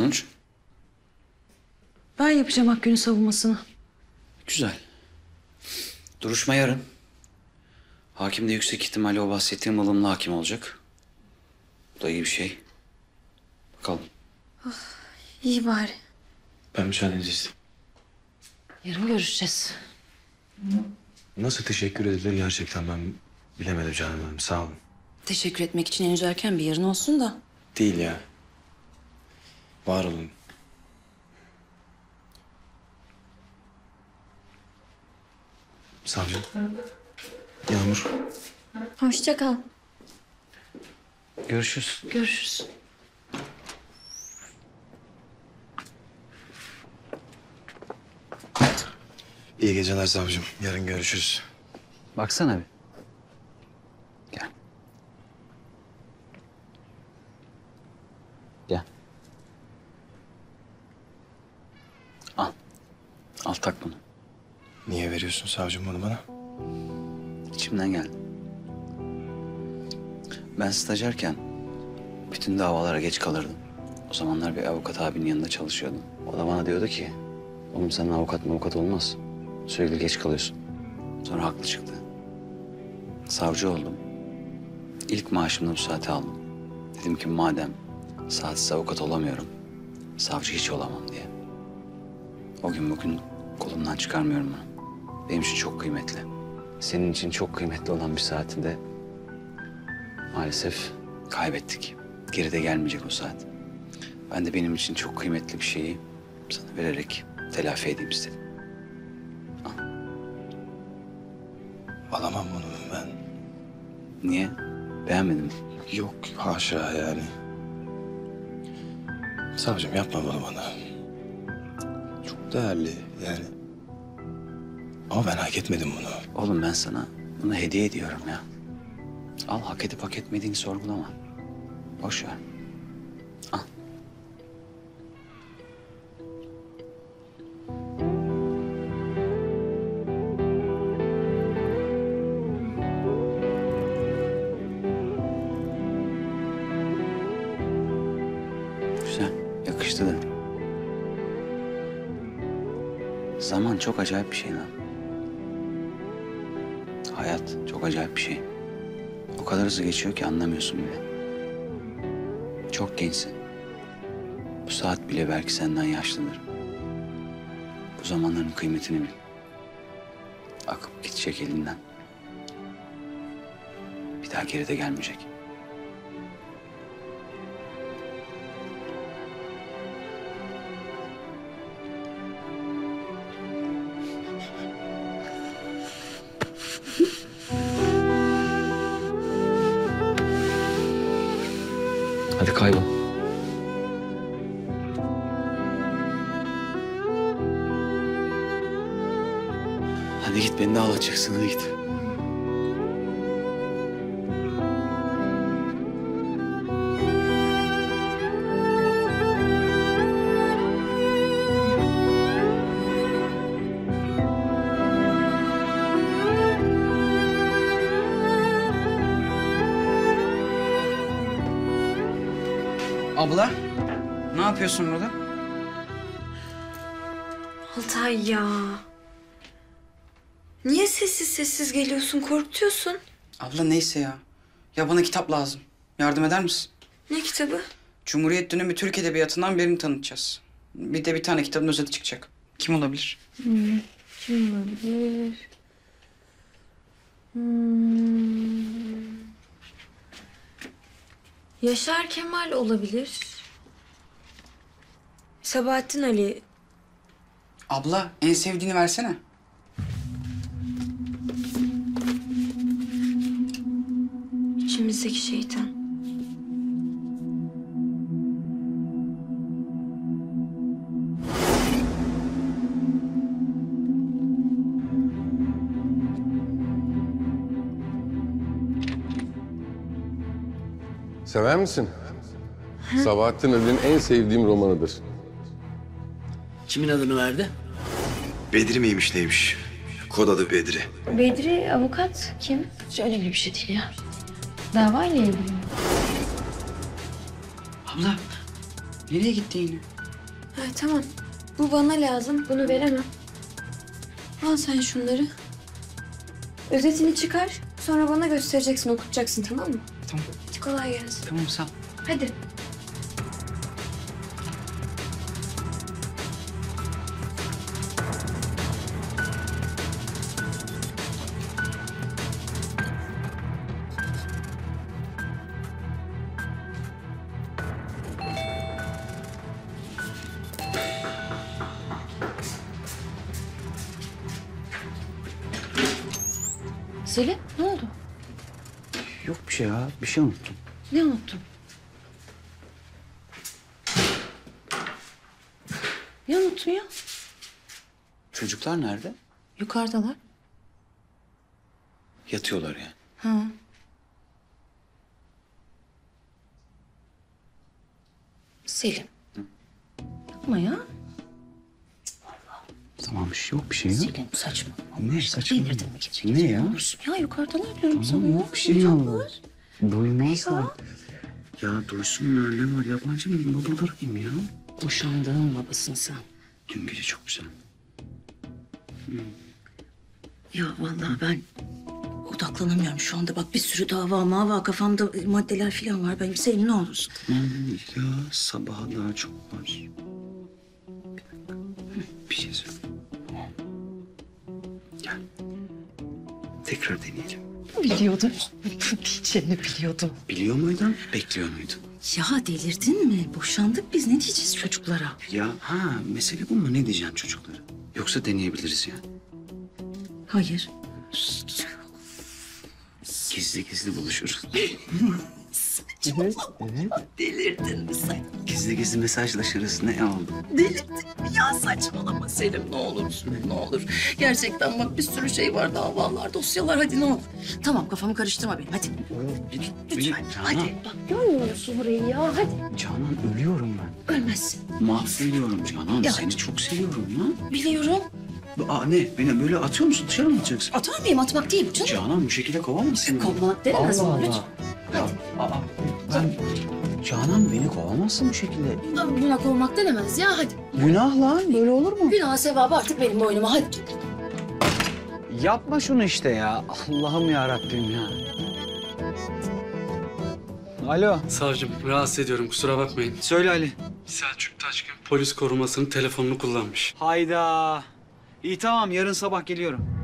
Sonuç? Ben yapacağım Akgün'ün savunmasını. Güzel. Duruşma yarın. Hakim de yüksek ihtimalle o bahsettiğim ılımlı hakim olacak. Bu da iyi bir şey. Bakalım. Oh, iyi bari. Ben müsaadenizi istedim. Yarın görüşeceğiz. Nasıl teşekkür edilir gerçekten ben bilemedim canım benim. Sağ olun. Teşekkür etmek için henüz erken bir yarın olsun da. Değil ya. Var olun. Savcım. Yağmur. Hoşça kal. Görüşürüz. Görüşürüz. İyi geceler savcım. Yarın görüşürüz. Baksana bir. Gel. Gel. Al. Al tak bunu. Niye veriyorsun savcım bunu bana? İçimden geldi. Ben stajyerken bütün davalara geç kalırdım. O zamanlar bir avukat abinin yanında çalışıyordum. O da bana diyordu ki, oğlum senin avukat olmaz. Sürekli geç kalıyorsun. Sonra haklı çıktı. Savcı oldum. İlk maaşımda bu saati aldım. Dedim ki madem saatsiz avukat olamıyorum, savcı hiç olamam diye. O gün bugün kolumdan çıkarmıyorum bunu. Benim için çok kıymetli. Senin için çok kıymetli olan bir saati de maalesef kaybettik. Geri de gelmeyecek o saat. Ben de benim için çok kıymetli bir şeyi sana vererek telafi edeyim istedim. Alamam bunu ben. Niye? Beğenmedim. Yok, haşa yani. Savcım yapma bunu bana. Çok değerli yani. Ama ben hak etmedim bunu. Oğlum ben sana bunu hediye ediyorum ya. Al, hak edip hak etmediğini sorgulama. Boş ver. Al. Güzel, yakıştı da. Zaman çok acayip bir şey lan. Hayat çok acayip bir şey. O kadar hızlı geçiyor ki anlamıyorsun bile. Çok gençsin. Bu saat bile belki senden yaşlıdır. Bu zamanların kıymetini bil. Akıp gidecek elinden. Bir daha geri de gelmeyecek. Hadi kaybol. Hadi git, beni de ağlatacaksın, hadi git. Abla, ne yapıyorsun burada? Altay ya. Niye sessiz sessiz geliyorsun, korkutuyorsun? Abla neyse ya. Ya bana kitap lazım. Yardım eder misin? Ne kitabı? Cumhuriyet dönemi Türk Edebiyatı'ndan birini tanıtacağız. Bir de bir tane kitabın özeti çıkacak. Kim olabilir? Kim olabilir? Yaşar Kemal olabilir. Sabahattin Ali. Abla, en sevdiğini versene. İçimizdeki Şeytan. Sever misin? Sabahattin Ali'nin en sevdiğim romanıdır. Kimin adını verdi? Bedri miymiş neymiş? Kod adı Bedri. Bedri avukat kim? Hiç önemli bir şey değil ya. Davayla ilgili mi? Abla, Nereye gitti yine? Ha, tamam. Bu bana lazım. Bunu veremem. Al sen şunları. Özetini çıkar. Sonra bana göstereceksin, okutacaksın, tamam mı? Tamam. Hadi kolay gelsin. Tamam, sağ ol. Hadi. Selim, ne oldu? Yok bir şey ya, bir şey unuttum. Ne unuttun? Ne unuttun ya? Çocuklar nerede? Yukarıdalar. Yatıyorlar yani. Ha. Selim. Hı? Yapma ya. Tamam, yok bir şey yok. Selim, saçma. Ne saçma? Delirdin mi gece gece? Ne ya? Ya yukarıdalar diyorum sana. Tamam, yok bir şey yok. Duymazlar. Ya duysunlar, ne var? Yabancı mıyım? Babalar kim ya? Boşandığın babasın sen. Dün gece çok güzel. Hmm. Ya vallahi ben odaklanamıyorum şu anda. Bak bir sürü dava mava, kafamda maddeler falan var. Benim Selim, ne olursun? Tamam ya, sabaha daha çok var. Bir şey söyleyeyim. Tamam. Gel. Tekrar deneyelim. Biliyordum. Diyeceğini biliyordum. Biliyor muydun? Bekliyor muydun? Ya delirdin mi? Boşandık biz. Ne diyeceğiz çocuklara? Ya ha, mesele bu mu? Ne diyeceksin çocuklara? Yoksa deneyebiliriz yani. Hayır. Gizli gizli buluşuruz. Evet, evet. Delirdin mi sen? Gizli gizli mesajlaşırız. Ne oldu? Delirdin mi? Ya saçmalama Selim, ne olur. Ne olur. Gerçekten bak bir sürü şey var. Davalar, dosyalar. Hadi ne olur. Tamam, kafamı karıştırma benim. Hadi. Lütfen. Hadi. Bak görmüyorsun burayı ya. Hadi. Canan, ölüyorum ben. Ölmezsin. Mahvediyorum Canan. Ya. Seni çok seviyorum lan. Biliyorum. Aa, ne? Beni böyle atıyor musun? Dışarı mı atacaksın? Atar mıyım? Atmak değil bu canım. Canan, bu şekilde kovamazsın. Kovmak denemez mi? Ya, Canan, beni kovamazsın bu şekilde. Buna kovmak denemez ya, hadi. Günah lan, böyle olur mu? Günah sevabı artık benim boynuma, hadi. Yapma şunu işte ya. Allah'ım yarabbim ya. Alo. Savcım, rahatsız ediyorum, kusura bakmayın. Söyle Ali. Selçuk Taşkın polis korumasının telefonunu kullanmış. Hayda. İyi, tamam, yarın sabah geliyorum.